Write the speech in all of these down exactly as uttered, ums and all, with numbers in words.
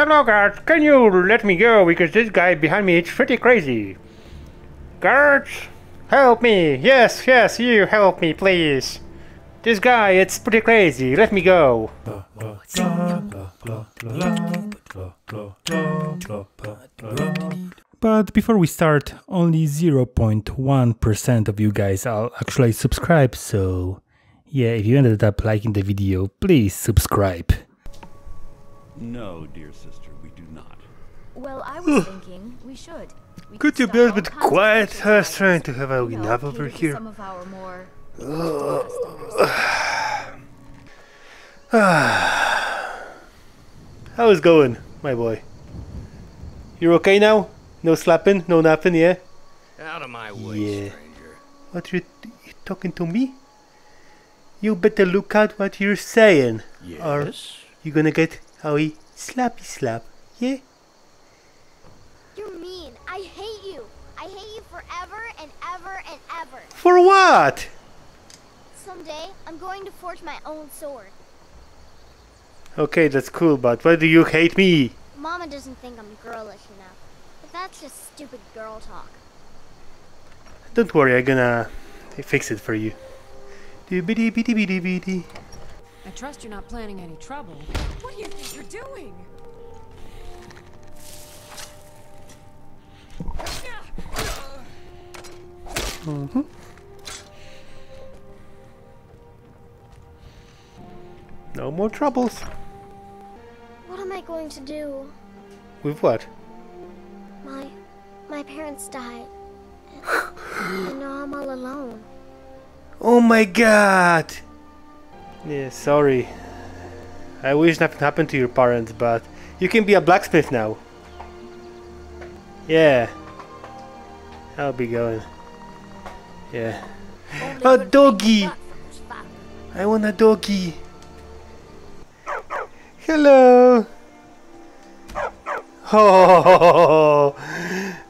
Hello guards, can you let me go because this guy behind me is pretty crazy. Guards, help me. Yes, yes, you help me please. This guy, it's pretty crazy. Let me go. But before we start, only zero point one percent of you guys are actually subscribed, so yeah, if you ended up liking the video, please subscribe. No, dear sister, we do not. Well, I was thinking we should. We could you be a bit quiet? I was trying to have a nap over here. Some of our more How is going, my boy? You're okay now? No slapping, no napping, yeah? Out of my way, yeah. Stranger. What, you, you talking to me? You better look out what you're saying. Yes. Or you're gonna get how he slappy slap, yeah? You're mean. I hate you. I hate you forever and ever and ever. For what? Someday, I'm going to forge my own sword. Okay, that's cool, but why do you hate me? Mama doesn't think I'm girlish enough. That's just stupid girl talk. Don't worry, I'm gonna fix it for you. I trust you're not planning any trouble. What do you think you're doing? Mm-hmm. No more troubles. What am I going to do? With what? My, my parents died, and, and now I'm all alone. Oh my god! Yeah, sorry. I wish nothing happened to your parents, but you can be a blacksmith now. Yeah. I'll be going. Yeah. A doggy! I want a doggy. Hello! Oh, oh,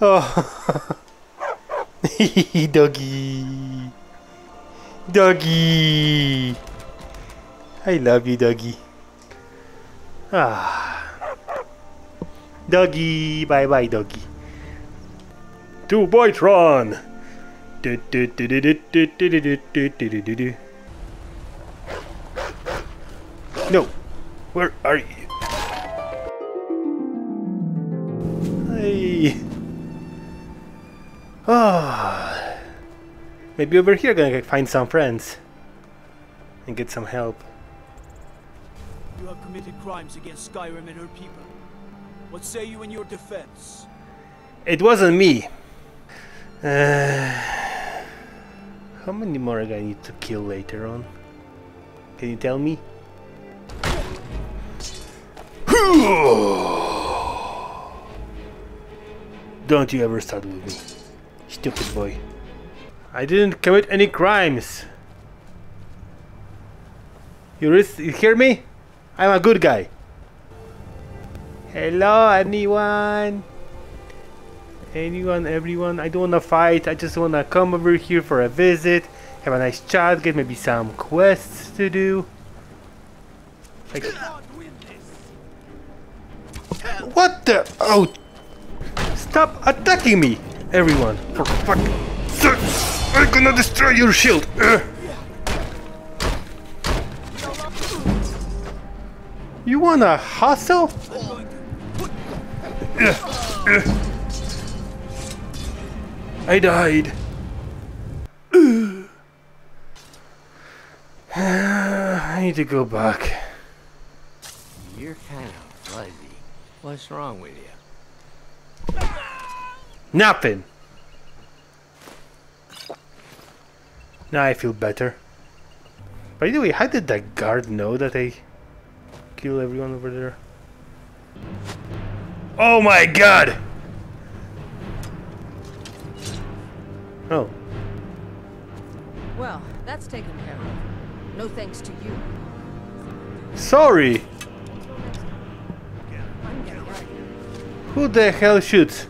oh, oh. Doggy, doggy, I love you, doggy. Ah, doggy, bye bye, doggy. To Boytron. No, where are you? Oh, maybe over here gonna find some friends and get some help. You have committed crimes against Skyrim and her people. What say you in your defense? It wasn't me. Uh, how many more I need to kill later on? Can you tell me? Don't you ever start with me, stupid boy. I didn't commit any crimes. You, you hear me? I'm a good guy. Hello, anyone? Anyone, everyone? I don't wanna fight. I just wanna come over here for a visit, have a nice chat, get maybe some quests to do. Like, what the? Oh! Stop attacking me, everyone! For fuck! I'm gonna destroy your shield! Uh. You wanna hustle? Uh. Uh. I died. Uh. I need to go back. You're kind of lazy. What's wrong with you? Nothing. Now I feel better. By the way, how did that guard know that I killed everyone over there? Oh my god! Oh. Well, that's taken care of. No thanks to you. Sorry! Who the hell shoots?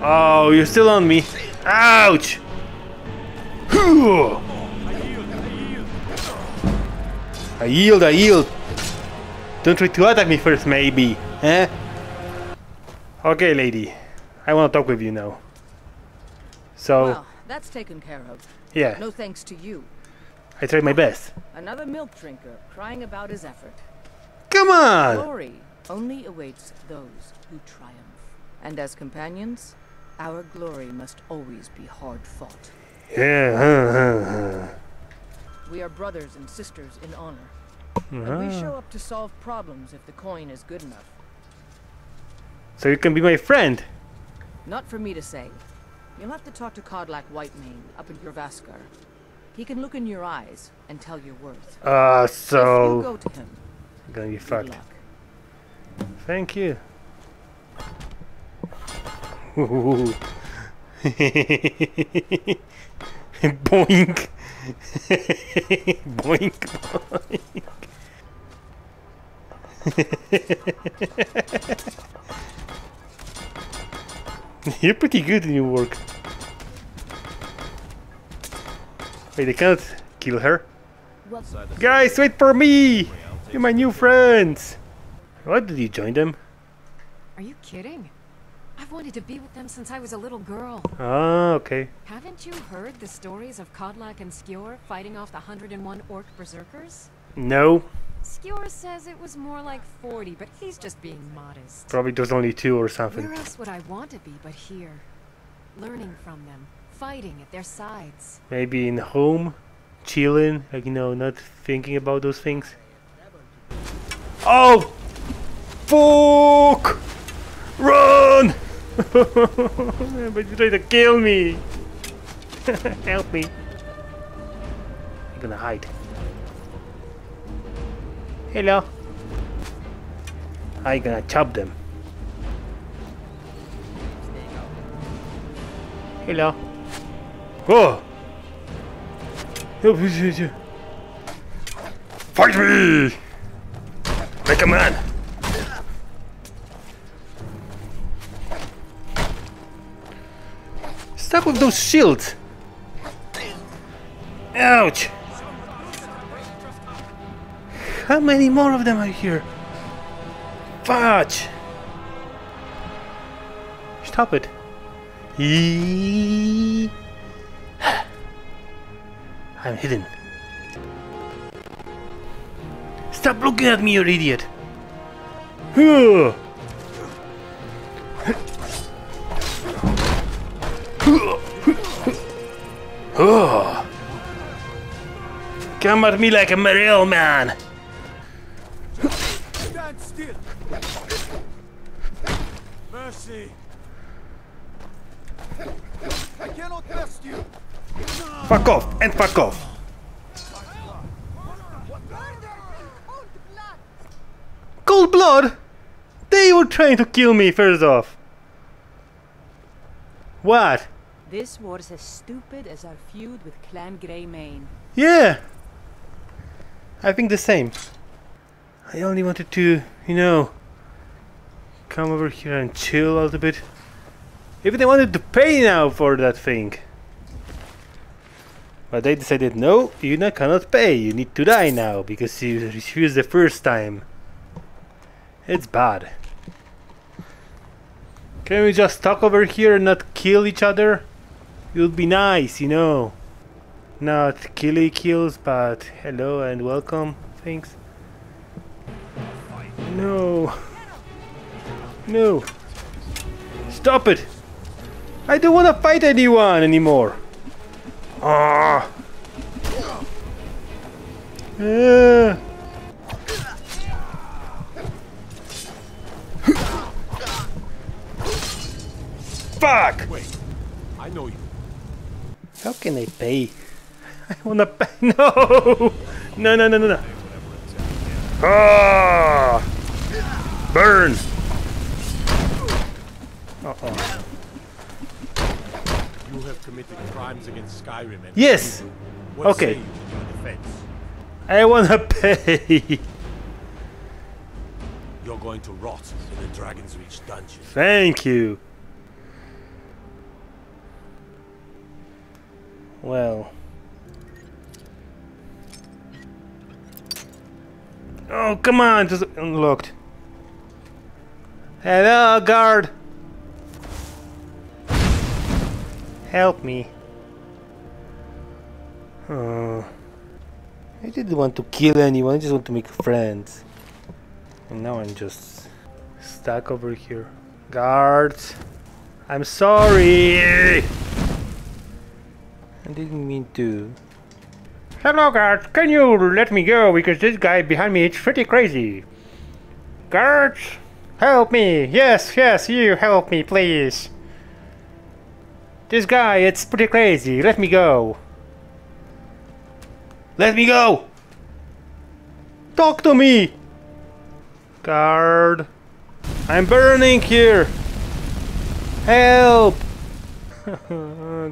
Oh, you're still on me. Ouch! I yield, I yield. Don't try to attack me first, maybe, eh? Okay, lady. I want to talk with you now. So... Well, that's taken care of. Yeah. No thanks to you. I tried my best. Another milk drinker crying about his effort. Come on! Glory only awaits those who triumph. And as companions, our glory must always be hard fought. Yeah. We are brothers and sisters in honor. And we show up to solve problems if the coin is good enough. So you can be my friend? Not for me to say. You'll have to talk to Kodlak White Mane up in Jorrvaskr. He can look in your eyes and tell your worth. Ah, uh, so... If you go to him, I'm gonna be fucked. Thank you. Boink. Boink, boink. You're pretty good in your work. Wait, they can't kill her. What? Guys, wait for me! You're my new friends! Why did you join them? Are you kidding? I've wanted to be with them since I was a little girl. Ah, okay. Haven't you heard the stories of Kodlak and Skjor fighting off the one hundred and one orc berserkers? No. Skjor says it was more like forty, but he's just being modest. Probably there's only two or something. Where else would I want to be but here? Learning from them, fighting at their sides. Maybe in home, chilling, like, you know, not thinking about those things. Oh! Fuck! Run! But you tried to kill me! Help me. I'm gonna hide. Hello. I'm gonna chop them. Hello. Oh! Fight me! Like a man! Stuck with those shields! Ouch! How many more of them are here? Fudge! Stop it. Eee. I'm hidden. Stop looking at me, you idiot! Come at me like a real man! Mercy. I cannot trust you. Fuck off and fuck off. Cold blood? They were trying to kill me first off. What? This was as stupid as our feud with Clan Greymane. Yeah. I think the same. I only wanted to, you know, come over here and chill a little bit. Even they wanted to pay now for that thing. But they decided, no, you cannot pay. You need to die now because you refused the first time. It's bad. Can we just talk over here and not kill each other? It would be nice, you know. Not killy kills, but hello and welcome. Thanks. No. No. Stop it. I don't want to fight anyone anymore. Ah. Uh. Fuck. Wait. I know you. How can I pay? I want to pay. No. No, no, no, no, no. Ah. Burn! Uh-oh. You have committed crimes against Skyrim and yes! What okay. Say you to your defense? I wanna pay! You're going to rot in the Dragonreach dungeon. Thank you! Well... Oh, come on, just unlocked. Hello, guard. Help me. Oh. I didn't want to kill anyone, I just want to make friends. And now I'm just stuck over here. Guards! I'm sorry! I didn't mean to. Hello, guards! Can you let me go? Because this guy behind me is pretty crazy. Guards! Help me! Yes, yes, you help me, please! This guy, it's pretty crazy. Let me go! Let me go! Talk to me! Guard! I'm burning here! Help!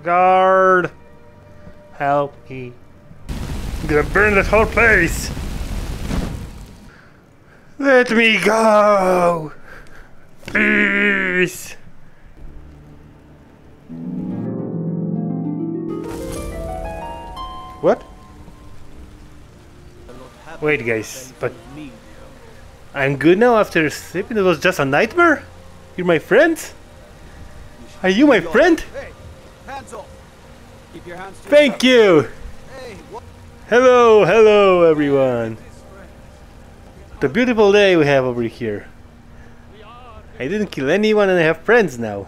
Guard! Help me! I'm gonna burn that whole place! Let me go! Please! What? Wait, guys, but I'm good now after sleeping? It was just a nightmare? You're my friend? Are you my friend? Hey, hands off. Keep your hands to Thank you! Hey, hello, hello everyone! The beautiful day we have over here. I didn't kill anyone and I have friends now.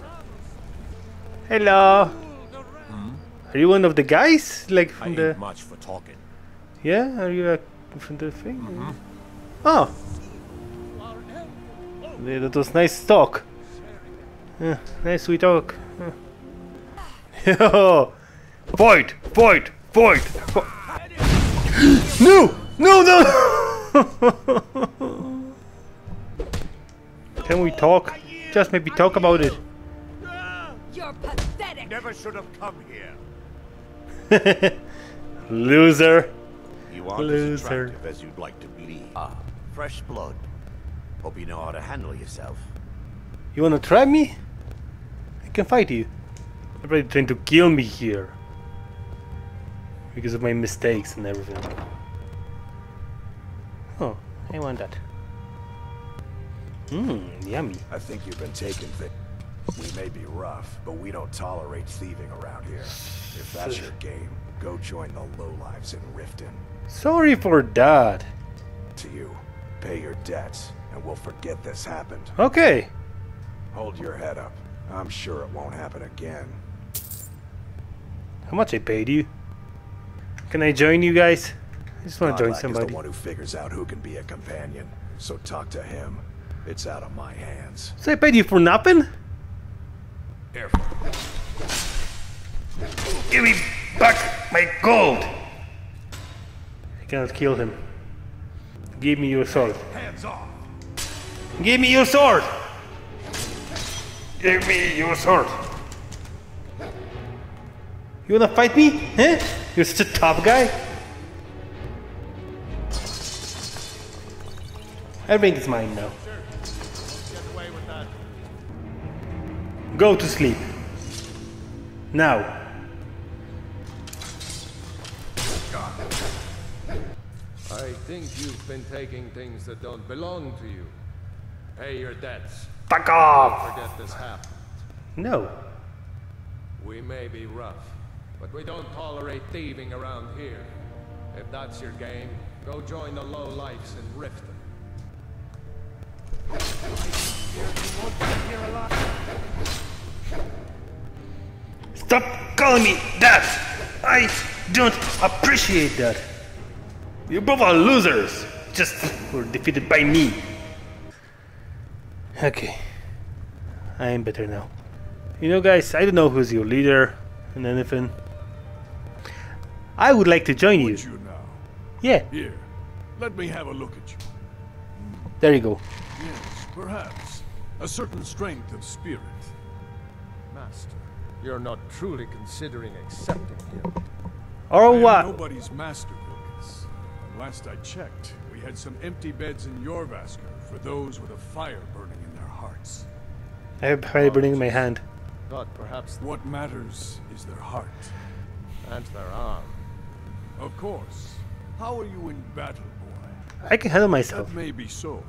Hello! Hmm? Are you one of the guys? Like from I the... ain't much for talking. Yeah? Are you a... from the thing? Mm-hmm. Oh! That was nice talk. Uh, nice we talk. Uh. Fight! Fight! Fight! Fight. No! No! No! Can we talk? Just maybe talk about it. You're pathetic. Never should have come here. Loser. You aren't as attractive as you'd like to believe. Ah, fresh blood. Hope you know how to handle yourself. You wanna try me? I can fight you. Everybody's trying to kill me here. Because of my mistakes and everything. Oh, I want that. Mmm, yummy. I think you've been taken. We may be rough, but we don't tolerate thieving around here. If that's your game, go join the lowlives in Riften. Sorry for that. To you, pay your debts, and we'll forget this happened. Okay. Hold your head up. I'm sure it won't happen again. How much I paid you? Can I join you guys? I just want to join somebody. Is the one who figures out who can be a companion, so talk to him. It's out of my hands. So I paid you for nothing? Careful. Give me back my gold! I cannot kill him. Give me your sword. Hands off! Give me your sword! Give me your sword! You wanna fight me? Huh? You're such a tough guy? Everything is mine now. Go to sleep. Now. I think you've been taking things that don't belong to you. Pay your debts. Fuck off! Forget this happened. No. We may be rough, but we don't tolerate thieving around here. If that's your game, go join the low lifes in Riften. Stop calling me that! I don't appreciate that. You both are losers. Just were defeated by me. Okay. I am better now. You know guys, I don't know who's your leader and anything. I would like to join you. you now? Yeah. Here, let me have a look at you. There you go. Yes, perhaps. A certain strength of spirit. Master, you're not truly considering accepting him. Or what? Nobody's master, Vilkas. Last I checked, we had some empty beds in Jorrvaskr for those with a fire burning in their hearts. I have fire burning in my hand. But perhaps what matters is their heart. And their arm. Of course. How are you in battle, boy? I can handle myself. That may be so.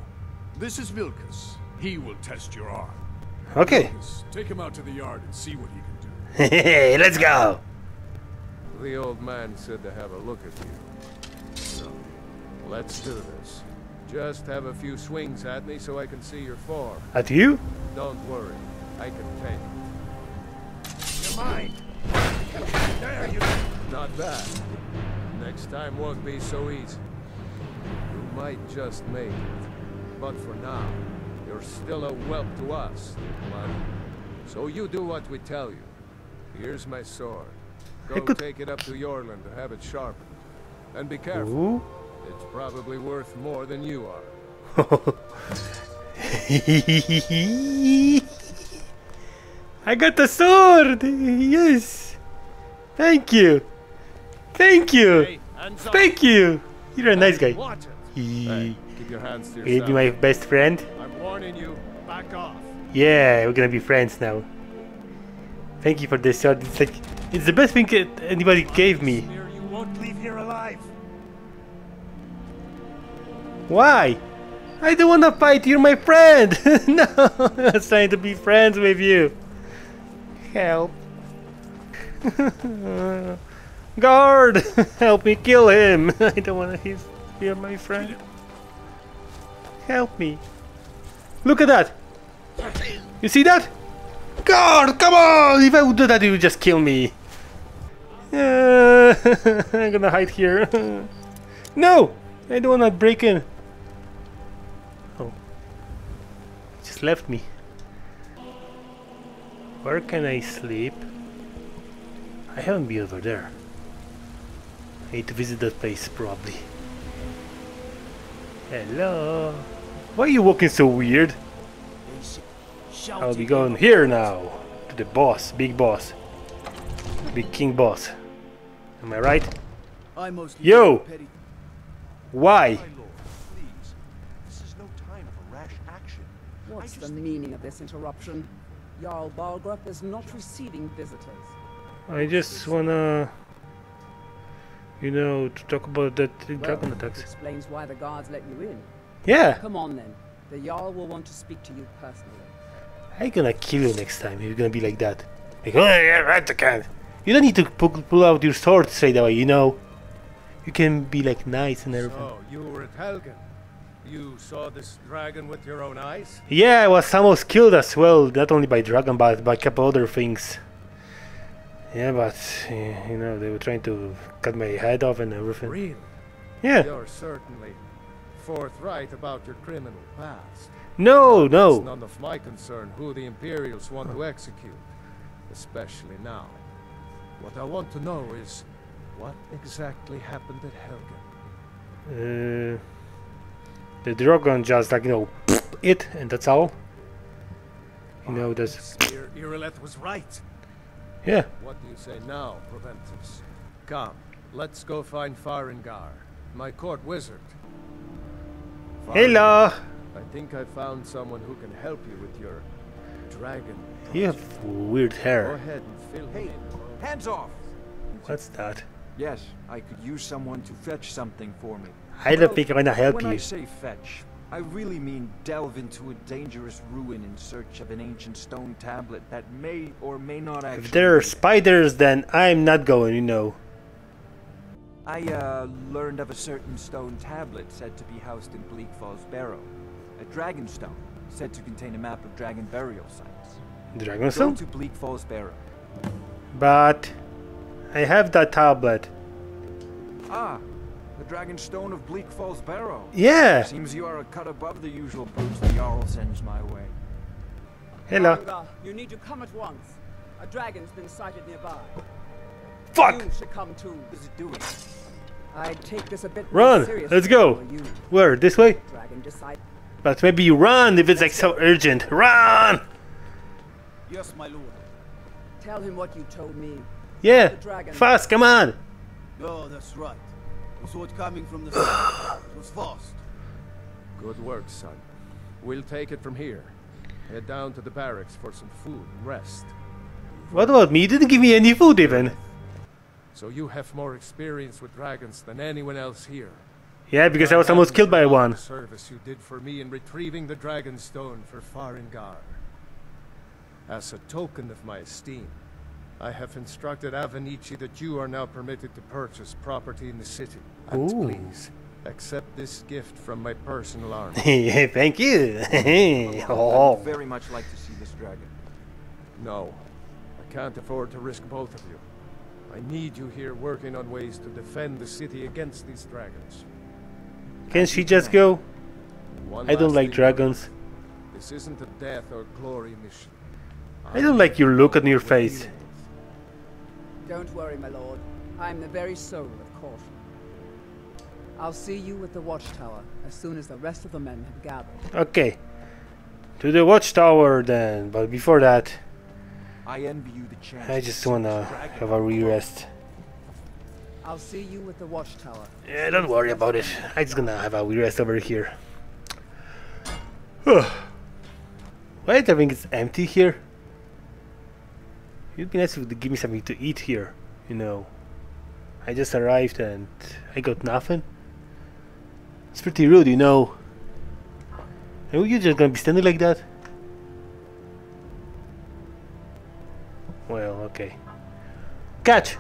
This is Vilkas. He will test your arm. Okay. Vilkas, take him out to the yard and see what he can do. Hey, let's go. The old man said to have a look at you. So, let's do this. Just have a few swings at me so I can see your form. At you? Don't worry. I can paint. You're mine. There you go. Not bad. Next time won't be so easy. You might just make it. But for now, you're still a whelp to us, blood. So you do what we tell you. Here's my sword. Go take it up to Jorland to have it sharpened. And be careful. Ooh. It's probably worth more than you are. I got the sword! Yes! Thank you! Thank you! Thank you! You're a nice guy. Hey, keep your hands to yourself. Will you be my best friend? I'm warning you, back off. Yeah, we're gonna be friends now. Thank you for this sword. It's like it's the best thing that anybody gave me. You won't leave here alive. Why? I don't wanna fight. You're my friend. No, I was trying to be friends with you. Help. Guard! Help me kill him! I don't want to hear my friend. Help me. Look at that! You see that? Guard! Come on! If I would do that, you would just kill me. Uh, I'm gonna hide here. No! I don't want to break in. Oh. He just left me. Where can I sleep? I haven't been over there. I need to visit that place, probably. Hello? Why are you walking so weird? I'll be going here now. To the boss, big boss. Big king boss. Am I right? Yo! Why? This is no time for rash action. What's the meaning of this interruption? Jarl Balgruuf is not receiving visitors. I just wanna... You know, to talk about that well, dragon attacks. Explains why the guards let you in. Yeah. Come on then. The Jarl will want to speak to you personally. I'm gonna kill you next time. You're gonna be like that. Like, oh yeah, right I can. You don't need to pull out your sword straight away. You know, you can be like nice and everything. So you were at Helgen. You saw this dragon with your own eyes? Yeah, I was almost killed as well. Not only by dragon, but by a couple other things. Yeah, but you know they were trying to cut my head off and everything. Really? Yeah. You're certainly forthright about your criminal past. No, but no. It's none of my concern who the Imperials want to execute, especially now. What I want to know is what exactly happened at Helgen. Uh, the dragon just like you know it, and that's all. You know that's. Irileth was right. Yeah. What do you say now, Proventus? Come, let's go find Farengar, my court wizard. Farengar, hello. I think I found someone who can help you with your dragon. Project. You have weird hair. Go ahead and fill hey, in. Hands off! What's that? Yes, I could use someone to fetch something for me. I don't well, think I'm gonna help when you. When I say fetch, I really mean delve into a dangerous ruin in search of an ancient stone tablet that may or may not actually... If there are spiders, then I'm not going, you know. I uh, learned of a certain stone tablet said to be housed in Bleak Falls Barrow. A Dragonstone, said to contain a map of dragon burial sites. Dragonstone? Go to Bleak Falls Barrow. But... I have that tablet. Ah! The Dragonstone of Bleak Falls Barrow. Yeah. Seems you are a cut above the usual boots the Jarl sends my way. Hello. Farengar, you need to come at once. A dragon's been sighted nearby. Fuck! You should come too. What is it doing? I take this a bit run. Seriously. Let's go. Where? This way? Dragon decide. But maybe you run if it's Let's like so go. urgent. Run! Yes, my lord. Tell him what you told me. Yeah. Fast, come on. Oh, that's right. I saw it coming from the south. It was fast. Good work, son. We'll take it from here. Head down to the barracks for some food and rest. What about me? You didn't give me any food even. So you have more experience with dragons than anyone else here. Yeah, because I was almost killed by one. Service you did for me in retrieving the Dragonstone for Farengar. As a token of my esteem, I have instructed Avenichi that you are now permitted to purchase property in the city. And Ooh. please accept this gift from my personal arm. Thank you. Oh. I would very much like to see this dragon. No, I can't afford to risk both of you. I need you here working on ways to defend the city against these dragons. Can she just go? I don't like dragons. This isn't a death or glory mission. I don't like your look on your face. Don't worry, my lord. I'm the very soul of caution. I'll see you at the watchtower as soon as the rest of the men have gathered. Okay. To the watchtower then, but before that, I envy you the chance. I just wanna have a re-rest. I'll see you at the watchtower. Yeah, don't worry about it. I'm just gonna have a re-rest over here. Wait, I think it's empty here. It'd be nice if they give me something to eat here, you know. I just arrived and I got nothing. It's pretty rude, you know. Are you just gonna be standing like that? Well, okay. Catch!